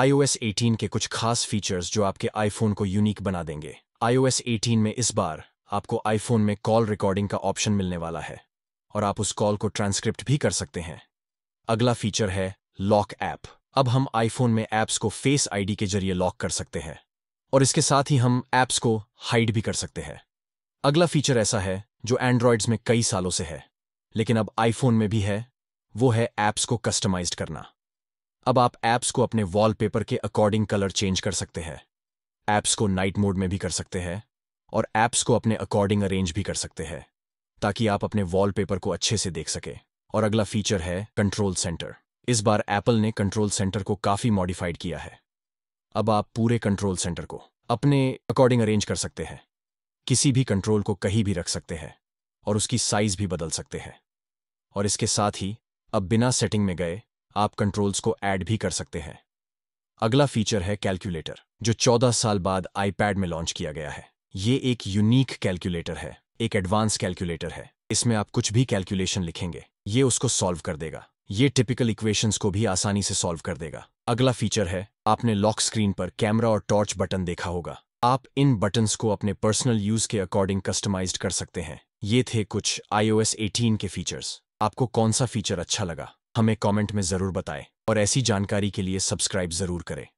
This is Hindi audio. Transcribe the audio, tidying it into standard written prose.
iOS 18 के कुछ खास फीचर्स जो आपके iPhone को यूनिक बना देंगे। iOS 18 में इस बार आपको iPhone में कॉल रिकॉर्डिंग का ऑप्शन मिलने वाला है और आप उस कॉल को ट्रांसक्रिप्ट भी कर सकते हैं। अगला फीचर है लॉक ऐप। अब हम iPhone में ऐप्स को फेस आईडी के जरिए लॉक कर सकते हैं और इसके साथ ही हम ऐप्स को हाइड भी कर सकते हैं। अगला फीचर ऐसा है जो एंड्रॉयड्स में कई सालों से है लेकिन अब iPhone में भी है, वो है ऐप्स को कस्टमाइज्ड करना। अब आप ऐप्स को अपने वॉलपेपर के अकॉर्डिंग कलर चेंज कर सकते हैं, ऐप्स को नाइट मोड में भी कर सकते हैं और ऐप्स को अपने अकॉर्डिंग अरेंज भी कर सकते हैं ताकि आप अपने वॉलपेपर को अच्छे से देख सकें। और अगला फीचर है कंट्रोल सेंटर। इस बार एप्पल ने कंट्रोल सेंटर को काफ़ी मॉडिफाइड किया है। अब आप पूरे कंट्रोल सेंटर को अपने अकॉर्डिंग अरेंज कर सकते हैं, किसी भी कंट्रोल को कहीं भी रख सकते हैं और उसकी साइज भी बदल सकते हैं। और इसके साथ ही अब बिना सेटिंग में गए आप कंट्रोल्स को ऐड भी कर सकते हैं। अगला फीचर है कैलकुलेटर, जो 14 साल बाद आईपैड में लॉन्च किया गया है। ये एक यूनिक कैलकुलेटर है, एक एडवांस कैलकुलेटर है। इसमें आप कुछ भी कैलकुलेशन लिखेंगे, ये उसको सॉल्व कर देगा। ये टिपिकल इक्वेशंस को भी आसानी से सॉल्व कर देगा। अगला फीचर है, आपने लॉक स्क्रीन पर कैमरा और टॉर्च बटन देखा होगा। आप इन बटन्स को अपने पर्सनल यूज के अकॉर्डिंग कस्टमाइज्ड कर सकते हैं। ये थे कुछ iOS 18 के फीचर्स। आपको कौन सा फीचर अच्छा लगा हमें कमेंट में ज़रूर बताएं और ऐसी जानकारी के लिए सब्सक्राइब ज़रूर करें।